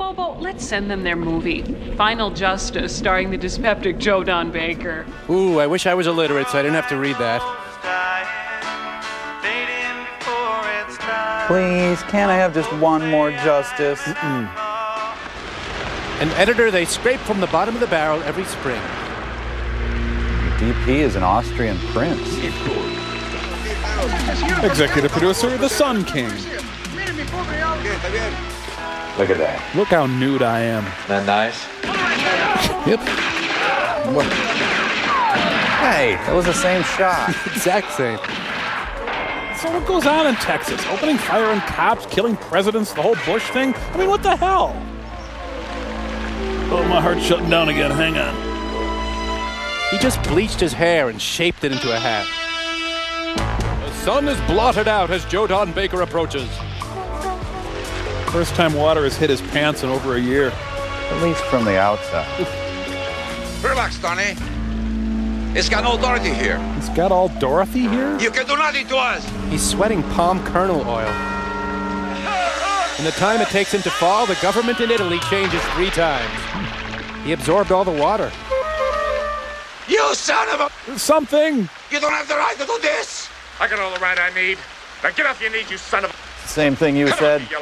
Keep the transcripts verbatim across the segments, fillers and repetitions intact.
Bobo, let's send them their movie, Final Justice, starring the dyspeptic Joe Don Baker. Ooh, I wish I was illiterate so I didn't have to read that. Please, can't I have just one more justice? Mm-mm. An editor they scrape from the bottom of the barrel every spring. The D P is an Austrian prince. Executive producer, the Sun King. Look at that. Look how nude I am. Isn't that nice? Yep. What? Hey, that was the same shot. Exact same. So what goes on in Texas? Opening fire on cops, killing presidents, the whole Bush thing? I mean, what the hell? Oh, my heart's shutting down again. Hang on. He just bleached his hair and shaped it into a hat. The sun is blotted out as Joe Don Baker approaches. First time water has hit his pants in over a year. At least from the outside. Relax, Tony. It's got all Dorothy here. It's got all Dorothy here? You can do nothing to us. He's sweating palm kernel oil. In the time it takes him to fall, the government in Italy changes three times. He absorbed all the water. You son of a... Something! You don't have the right to do this! I got all the right I need. Now get off your knees, you son of a... Same thing you Come said. On, you,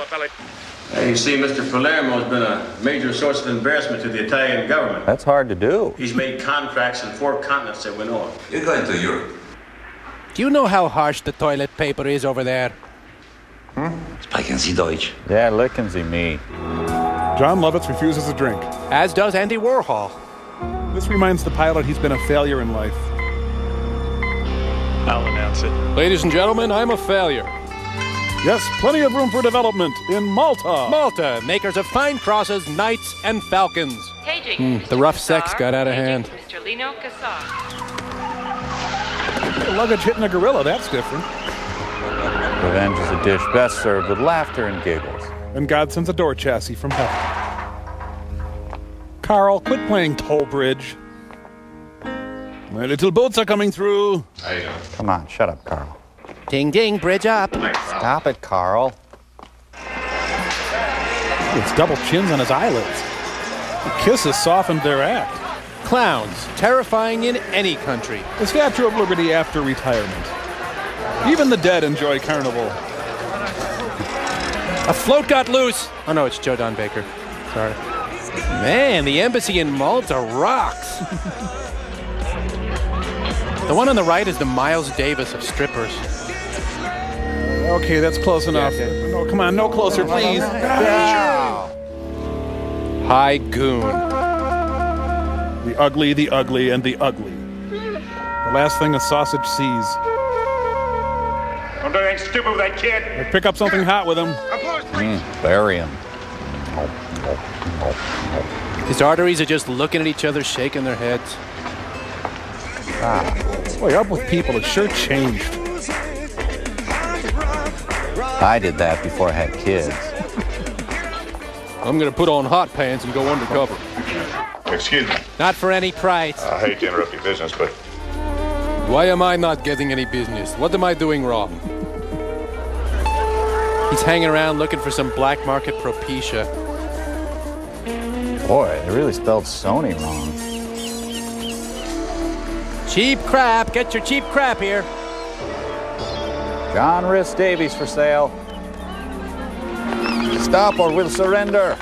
hey, you see, Mister Palermo has been a major source of embarrassment to the Italian government. That's hard to do. He's made contracts in four continents that we know of. You're going to Europe. Do you know how harsh the toilet paper is over there? Sprechen Sie Deutsch? Yeah, licken Sie me. John Lovitz refuses a drink. As does Andy Warhol. This reminds the pilot he's been a failure in life. I'll announce it. Ladies and gentlemen, I'm a failure. Yes, plenty of room for development in Malta. Malta, makers of fine crosses, knights, and falcons. Paging, mm, the rough Casar, sex got out of hand. Mister Lino Casar. Luggage hitting a gorilla, that's different. Revenge is a dish best served with laughter and giggles. And God sends a door chassis from heaven. Carl, quit playing toll bridge. My little boats are coming through. I, uh, Come on, shut up, Carl. Ding, ding, bridge up. Stop it, Carl. It's double chins on his eyelids. The kisses softened their act. Clowns, terrifying in any country. The Statue of Liberty after retirement. Even the dead enjoy carnival. A float got loose. Oh, no, it's Joe Don Baker. Sorry. Man, the embassy in Malta rocks. The one on the right is the Miles Davis of strippers. Okay, that's close enough. Yeah, yeah. No, come on, no closer, please. Yeah. High goon. The ugly, the ugly, and the ugly. The last thing a sausage sees. Don't do anything stupid with that kid. They pick up something hot with him. Applause, please. Mm, bury him. His arteries are just looking at each other, shaking their heads. Ah. Boy, up with people. It sure changed. I did that before I had kids. I'm going to put on hot pants and go undercover. Excuse me. Not for any price. I hate to interrupt your business, but... Why am I not getting any business? What am I doing wrong? He's hanging around looking for some black market Propecia. Boy, they really spelled Sony wrong. Cheap crap. Get your cheap crap here. John Riss Davies for sale. Stop or we'll surrender.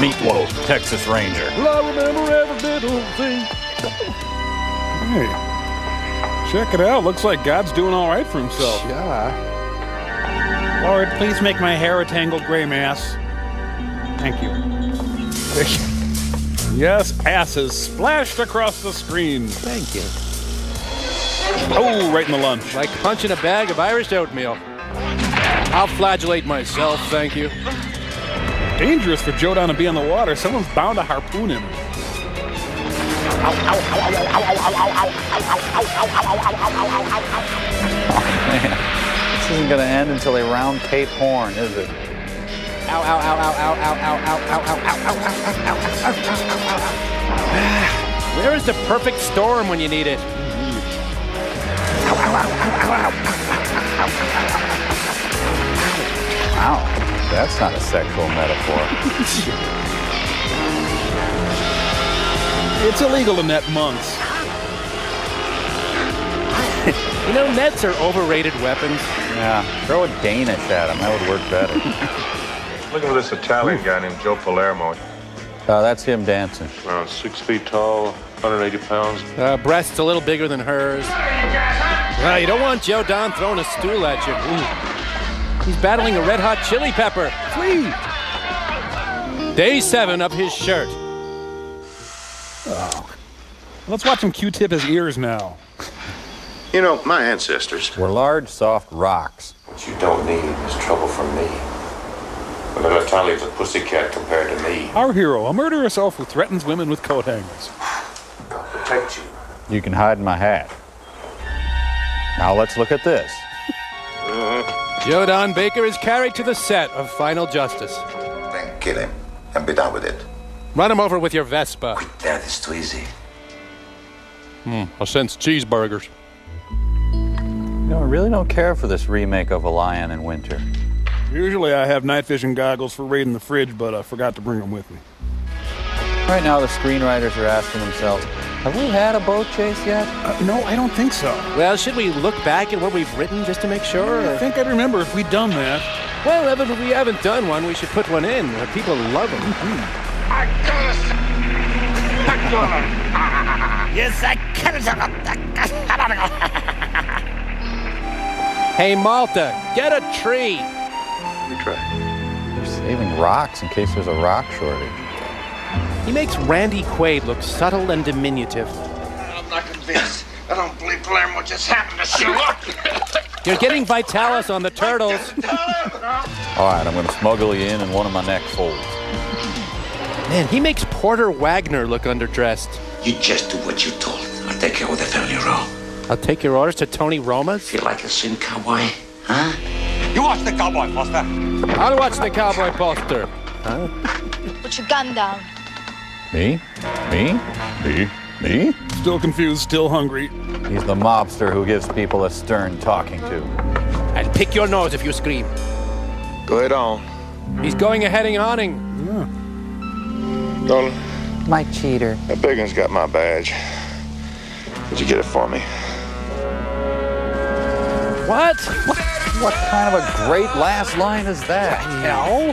Meet Wolf, Texas Ranger. Well, I remember every little thing. Hey. Check it out. Looks like God's doing all right for himself. Yeah. Lord, please make my hair a tangled gray mass. Thank you. Yes, asses splashed across the screen. Thank you. Oh, right in the lunch. Like punching a bag of Irish oatmeal. I'll flagellate myself, thank you. Dangerous for Joe Don to be on the water. Someone's bound to harpoon him. Oh, this isn't going to end until they round Cape Horn, is it? Ow, ow, ow, ow, ow, ow, ow, ow, ow, ow, ow, ow, ow, Where is the perfect storm when you need it? Wow. That's not a sexual metaphor. It's illegal to net monks. You know, nets are overrated weapons. Yeah, throw a Danish at them. That would work better. Look at this Italian guy named Joe Palermo. Uh, that's him dancing. Around six feet tall, one hundred eighty pounds. Uh, breasts a little bigger than hers. Well, you don't want Joe Don throwing a stool at you. Ooh. He's battling a red-hot chili pepper. Free. Day seven of his shirt. Oh. Let's watch him Q-tip his ears now. You know, my ancestors were large, soft rocks. What you don't need is trouble from me. Well, they're tiny as a pussycat compared to me. Our hero, a murderous elf who threatens women with coat hangers. I'll protect you. You can hide in my hat. Now let's look at this. Mm-hmm. Joe Don Baker is carried to the set of Final Justice. Then kill him and be done with it. Run him over with your Vespa. Quick, Dad, it's too easy. Hmm, I sense cheeseburgers. You know, I really don't care for this remake of A Lion in Winter. Usually I have night vision goggles for raiding the fridge, but I forgot to bring them with me. Right now the screenwriters are asking themselves, have we had a boat chase yet? Uh, no, I don't think so. Well, should we look back at what we've written just to make sure? I think I'd remember if we'd done that. Well, Evan, if we haven't done one, we should put one in. People love them. I killed him. I killed him. Yes, I killed him. Hey, Malta, get a tree. Try. They're saving rocks in case there's a rock shortage. He makes Randy Quaid look subtle and diminutive. I'm not convinced. I don't believe Palermo just happened to show up. You're getting Vitalis on the turtles. All right, I'm going to smuggle you in in one of my neck folds. Man, he makes Porter Wagner look underdressed. You just do what you're told. I'll take care of the family roll. I'll take your orders to Tony Roma's. Feel like a sin cowboy, huh? You watch the cowboy poster. I'll watch the cowboy poster. Huh? Put your gun down. Me? Me? Me? Me? Still confused, still hungry. He's the mobster who gives people a stern talking to. I'll pick your nose if you scream. Go ahead on. He's going ahead and awning. Yeah. Don't. My cheater. That big one's got my badge. Did you get it for me? What? What? What kind of a great last line is that? No.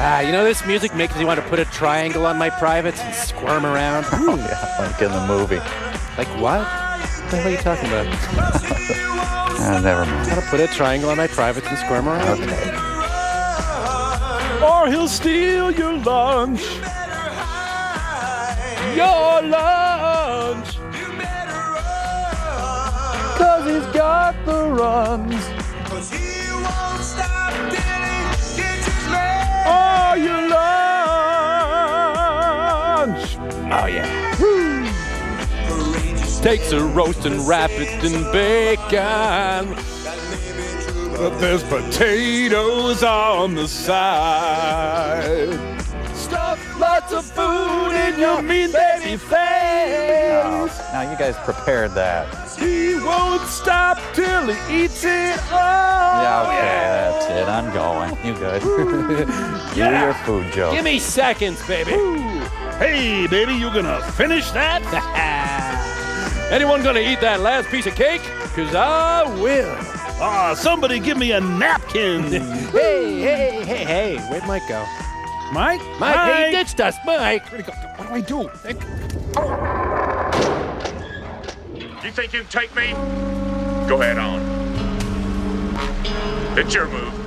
Ah, you know, this music makes me want to put a triangle on my privates and squirm around. Oh, yeah, like in the movie. Like what? What the hell are you talking about? Oh, never mind. I want to put a triangle on my privates and squirm around. Okay. Or he'll steal your lunch. Your lunch. Cause he's got the runs. Cause he won't stop till he gets his lunch. Oh, your lunch. Oh, yeah. Woo. Takes a roast and wrap it in bacon. But there's potatoes on the side. Stuff lots of food in your mean baby face. Oh, now you guys prepared that. He won't stop till he eats it all. Yeah, okay, yeah. That's it. I'm going. You good? Give me your food, Joe. Give me seconds, baby. Ooh. Hey, baby, you gonna finish that? Anyone gonna eat that last piece of cake? Because I will. Ah, oh, somebody give me a napkin. hey, hey, hey, hey. Where'd Mike go? Mike? Mike? Mike, he ditched us. Mike. What do I do? Think. Oh. You think you'd take me? Go ahead on. It's your move.